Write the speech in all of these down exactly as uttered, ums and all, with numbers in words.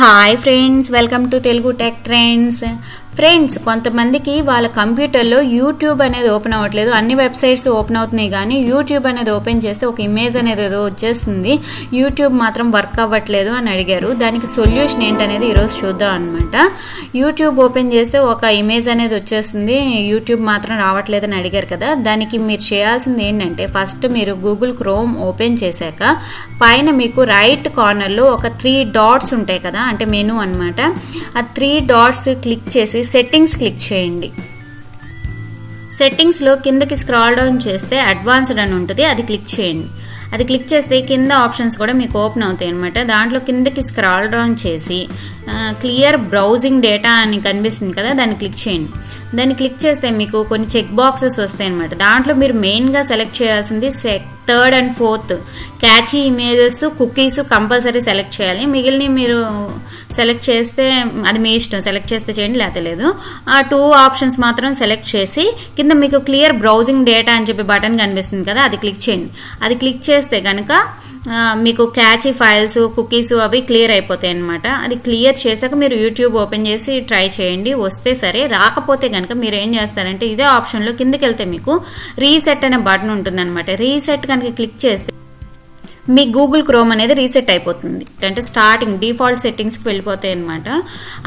Hi friends, welcome to Telugu tech trends. Friends, కొంతమందికి వాళ్ళ కంప్యూటర్లో యూట్యూబ్ అనేది ఓపెన్ అవ్వట్లేదు. అన్ని వెబ్సైట్స్ ఓపెన్ అవుతున్నాయి, కానీ యూట్యూబ్ అనేది ఓపెన్ చేస్తే ఒక ఇమేజ్ అనేది ఏదో వచ్చేస్తుంది, యూట్యూబ్ మాత్రం వర్క్ అవ్వట్లేదు అని అడిగారు. దానికి సొల్యూషన్ ఏంటనేది ఈరోజు చూద్దాం అనమాట. యూట్యూబ్ ఓపెన్ చేస్తే ఒక ఇమేజ్ అనేది వచ్చేస్తుంది, యూట్యూబ్ మాత్రం రావట్లేదు అని అడిగారు కదా. దానికి మీరు చేయాల్సింది ఏంటంటే, ఫస్ట్ మీరు గూగుల్ క్రోమ్ ఓపెన్ చేశాక పైన మీకు రైట్ కార్నర్లో ఒక త్రీ డాట్స్ ఉంటాయి కదా, అంటే మెనూ అనమాట. ఆ త్రీ డాట్స్ క్లిక్ చేసి సెట్టింగ్స్ క్లిక్ చేయండి. సెట్టింగ్స్లో కిందకి స్క్రాల్ డౌన్ చేస్తే అడ్వాన్స్డ్ అని ఉంటుంది, అది క్లిక్ చేయండి. అది క్లిక్ చేస్తే కింద ఆప్షన్స్ కూడా మీకు ఓపెన్ అవుతాయి అనమాట. దాంట్లో కిందకి స్క్రాల్ డౌన్ చేసి క్లియర్ బ్రౌజింగ్ డేటా అని కనిపిస్తుంది కదా, దాన్ని క్లిక్ చేయండి. దాన్ని క్లిక్ చేస్తే మీకు కొన్ని చెక్ బాక్సెస్ వస్తాయి అనమాట. దాంట్లో మీరు మెయిన్గా సెలెక్ట్ చేయాల్సింది third and fourth cache images, cookies compulsory select చేయాలి. మిగిలిన మీరు సెలెక్ట్ చేస్తే అది మీ ఇష్టం, సెలెక్ట్ చేస్తే చేయండి లేకపోతే లేదు. ఆ టూ ఆప్షన్స్ మాత్రం సెలెక్ట్ చేసి కింద మీకు క్లియర్ బ్రౌజింగ్ డేటా అని చెప్పి బటన్ కనిపిస్తుంది కదా, అది క్లిక్ చేయండి. అది క్లిక్ చేస్తే కనుక మీకు క్యాచీ ఫైల్స్, కుకీస్ అవి క్లియర్ అయిపోతాయి అనమాట. అది క్లియర్ చేశాక మీరు యూట్యూబ్ ఓపెన్ చేసి ట్రై చేయండి, వస్తే సరే. రాకపోతే కనుక మీరు ఏం చేస్తారంటే, ఇదే ఆప్షన్లో కిందకి వెళ్తే మీకు రీసెట్ అనే బటన్ ఉంటుంది అనమాట. రీసెట్ కనుక క్లిక్ చేస్తే మీ గూగుల్ క్రోమ్ అనేది రీసెట్ అయిపోతుంది, అంటే స్టార్టింగ్ డిఫాల్ట్ సెట్టింగ్స్కి వెళ్ళిపోతాయి అనమాట.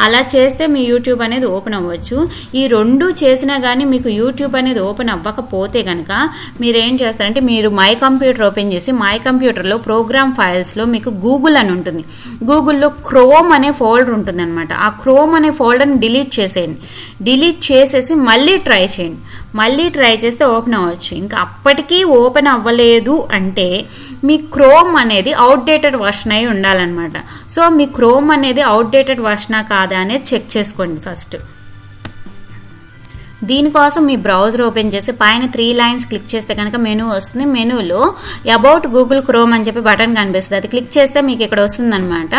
అలా చేస్తే మీ యూట్యూబ్ అనేది ఓపెన్ అవ్వచ్చు. ఈ రెండు చేసినా కానీ మీకు యూట్యూబ్ అనేది ఓపెన్ అవ్వకపోతే కనుక మీరు ఏం చేస్తారంటే, మీరు మై కంప్యూటర్ ఓపెన్ చేసి మై కంప్యూటర్లో ప్రోగ్రామ్ ఫైల్స్లో మీకు గూగుల్ అని ఉంటుంది, గూగుల్లో క్రోమ్ అనే ఫోల్డర్ ఉంటుంది అనమాట. ఆ క్రోమ్ అనే ఫోల్డర్ని డిలీట్ చేసేయండి. డిలీట్ చేసేసి మళ్ళీ ట్రై చేయండి. మళ్ళీ ట్రై చేస్తే ఓపెన్ అవ్వచ్చు. ఇంకా అప్పటికీ ఓపెన్ అవ్వలేదు అంటే మీ క్రోమ్ అనేది అవుట్డేటెడ్ వర్షన్ అయి ఉండాలన్నమాట. సో మీ క్రోమ్ అనేది అవుట్డేటెడ్ వర్షనా కాదా అనేది చెక్ చేసుకోండి ఫస్ట్. దీనికోసం మీ బ్రౌజర్ ఓపెన్ చేసి పైన త్రీ లైన్స్ క్లిక్ చేస్తే కనుక మెనూ వస్తుంది. మెనూలో అబౌట్ గూగుల్ క్రోమ్ అని చెప్పి బటన్ కనిపిస్తుంది, అది క్లిక్ చేస్తే మీకు ఇక్కడ వస్తుంది అనమాట,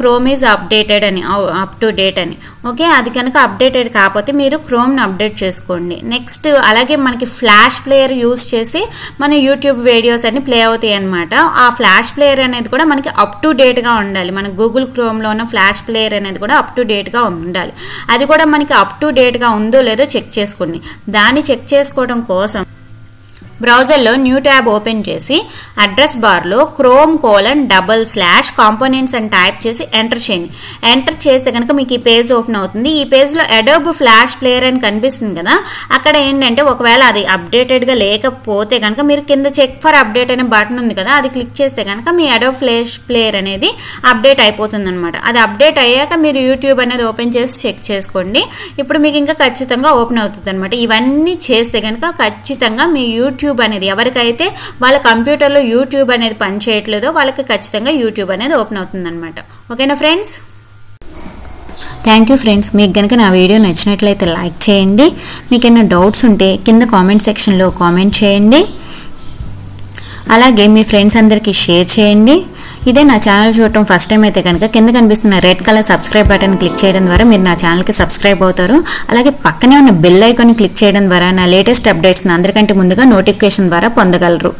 క్రోమ్ ఈజ్ అప్డేటెడ్ అని, అప్ టు డేట్ అని. ఓకే, అది కనుక అప్డేటెడ్ కాకపోతే మీరు క్రోమ్ని అప్డేట్ చేసుకోండి. నెక్స్ట్ అలాగే మనకి ఫ్లాష్ ప్లేయర్ యూజ్ చేసి మన యూట్యూబ్ వీడియోస్ అన్ని ప్లే అవుతాయి అనమాట. ఆ ఫ్లాష్ ప్లేయర్ అనేది కూడా మనకి అప్ టు డేట్గా ఉండాలి. మన గూగుల్ క్రోమ్లో ఉన్న ఫ్లాష్ ప్లేయర్ అనేది కూడా అప్ టు డేట్గా ఉండాలి. అది కూడా మనకి అప్ టు డేట్గా ఉందో లేదో చెక్ చేసుకోండి. దాన్ని చెక్ చేసుకోవడం కోసం బ్రౌజర్లో న్యూ ట్యాబ్ ఓపెన్ చేసి అడ్రస్ బార్లో Chrome colon double slash components అని టైప్ చేసి ఎంటర్ చేయండి. ఎంటర్ చేస్తే కనుక మీకు ఈ పేజ్ ఓపెన్ అవుతుంది. ఈ పేజ్లో అడోబ్ ఫ్లాష్ ప్లేయర్ అని కనిపిస్తుంది కదా, అక్కడ ఏంటంటే ఒకవేళ అది అప్డేటెడ్గా లేకపోతే కనుక మీరు కింద చెక్ ఫర్ అప్డేట్ అనే బటన్ ఉంది కదా, అది క్లిక్ చేస్తే కనుక మీ అడోబ్ ఫ్లాష్ ప్లేయర్ అనేది అప్డేట్ అయిపోతుంది అనమాట. అది అప్డేట్ అయ్యాక మీరు యూట్యూబ్ అనేది ఓపెన్ చేసి చెక్ చేసుకోండి. ఇప్పుడు మీకు ఇంకా ఖచ్చితంగా ఓపెన్ అవుతుంది అనమాట. ఇవన్నీ చేస్తే కనుక ఖచ్చితంగా మీ యూట్యూబ్ అనేది ఎవరికైతే వాళ్ళ కంప్యూటర్లో యూట్యూబ్ అనేది పనిచేయట్లేదో వాళ్ళకి ఖచ్చితంగా యూట్యూబ్ అనేది ఓపెన్ అవుతుంది అనమాట. ఓకేనా ఫ్రెండ్స్? Thank you friends. మీకు కనుక నా వీడియో నచ్చినట్లయితే లైక్ చేయండి. మీకు ఏమైనా డౌట్స్ ఉంటే కింద కామెంట్ సెక్షన్లో కామెంట్ చేయండి. అలాగే మీ ఫ్రెండ్స్ అందరికీ షేర్ చేయండి. ఇదే నా ఛానల్ చూడటం ఫస్ట్ టైం అయితే కనుక కింద కనిపిస్తున్న red colour subscribe button click చేయడం ద్వారా మీరు నా ఛానల్కి సబ్స్క్రైబ్ అవుతారు. అలాగే పక్కనే ఉన్న బెల్ ఐకాన్ని క్లిక్ చేయడం ద్వారా నా లేటెస్ట్ అప్డేట్స్ని అందరికంటే ముందుగా నోటిఫికేషన్ ద్వారా పొందగలరు.